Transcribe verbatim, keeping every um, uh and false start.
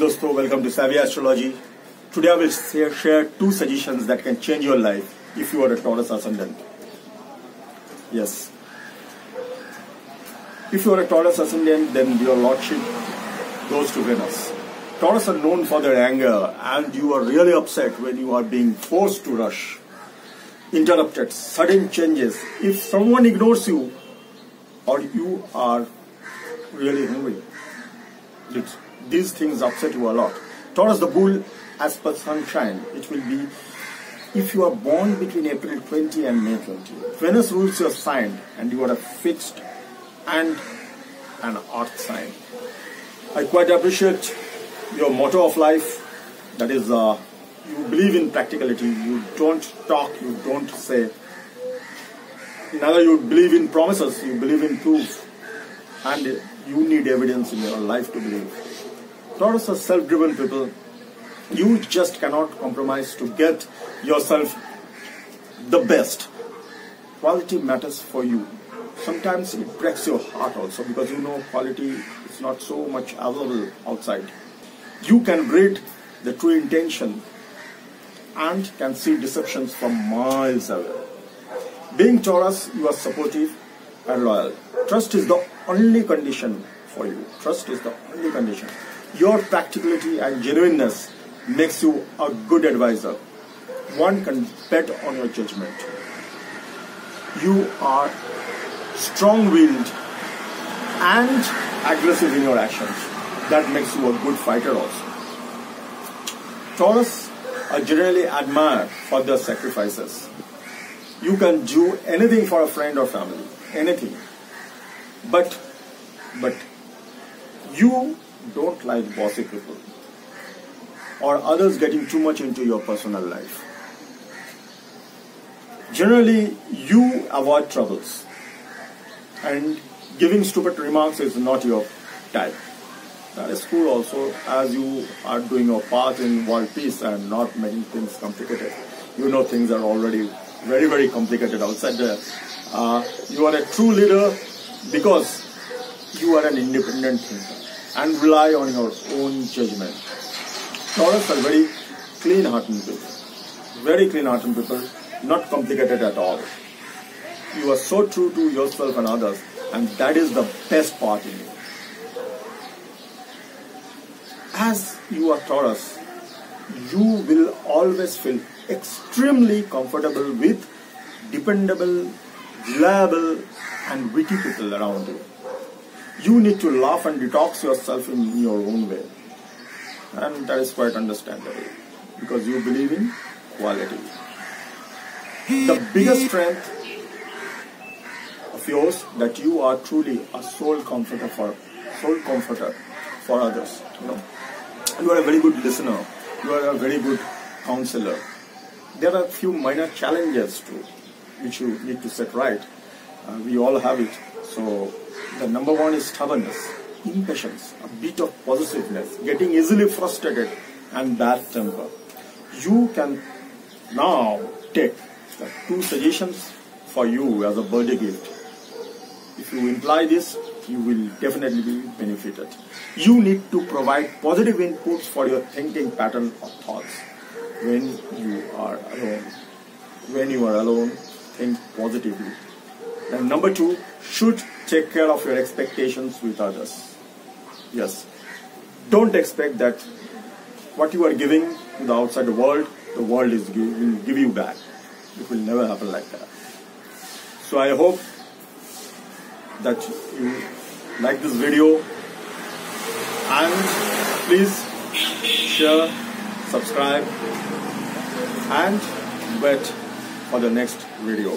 दोस्तों, welcome to Savvy Astrology. Today I will share two suggestions that can change your life if you are a Taurus ascendant. Yes, if you are a Taurus ascendant then your lordship goes to Venus. Taurus are known for their anger, and you are really upset when you are being forced to rush, interrupted, sudden changes. If someone ignores you, or you are really angry, it's, these things upset you a lot. Taurus, the bull, as per sunshine, it will be if you are born between April twentieth and May twentieth. Venus rules your sign, and you are a fixed and an earth sign. I quite appreciate your motto of life, that is, uh, you believe in practicality. You don't talk, you don't say. In other, you believe in promises, you believe in proof, and you need evidence in your life to believe. Taurus are self-driven people. You just cannot compromise to get yourself the best. Quality matters for you. Sometimes it breaks your heart also, because you know quality is not so much available outside. You can read the true intention and can see deceptions from miles away. Being Taurus, you are supportive and loyal. Trust is the only condition for you. Trust is the only condition. Your practicality and genuineness makes you a good advisor. One can bet on your judgment. You are strong-willed and aggressive in your actions. That makes you a good fighter also. Taurus are generally admired for their sacrifices. You can do anything for a friend or family, anything. But, but you don't like bossy people or others getting too much into your personal life. Generally, you avoid troubles, and giving stupid remarks is not your type. That is cool also, as you are doing your part in world peace and not making things complicated. You know things are already very, very complicated outside there. Uh, you are a true leader because you are an independent thinker and rely on your own judgment. Taurus are very clean-hearted people. Very clean-hearted people, not complicated at all. You are so true to yourself and others, and that is the best part in you. As you are Taurus, you will always feel extremely comfortable with dependable, reliable, and witty people around you. You need to laugh and detox yourself in your own way. And that is quite understandable, because you believe in quality. The biggest strength yours, that you are truly a soul comforter for soul comforter for others. You know, you are a very good listener. You are a very good counselor. There are a few minor challenges too, which you need to set right. Uh, we all have it. So the number one is stubbornness, impatience, a bit of possessiveness, getting easily frustrated, and bad temper. You can now take the two suggestions for you as a birthday gift. If you imply this, you will definitely be benefited. You need to provide positive inputs for your thinking pattern or thoughts. When you are alone, when you are alone, think positively. And number two, should take care of your expectations with others. Yes, don't expect that what you are giving to the outside world, the world is give, will give you back. It will never happen like that. So I hope that you like this video, and please share, subscribe, and wait for the next video.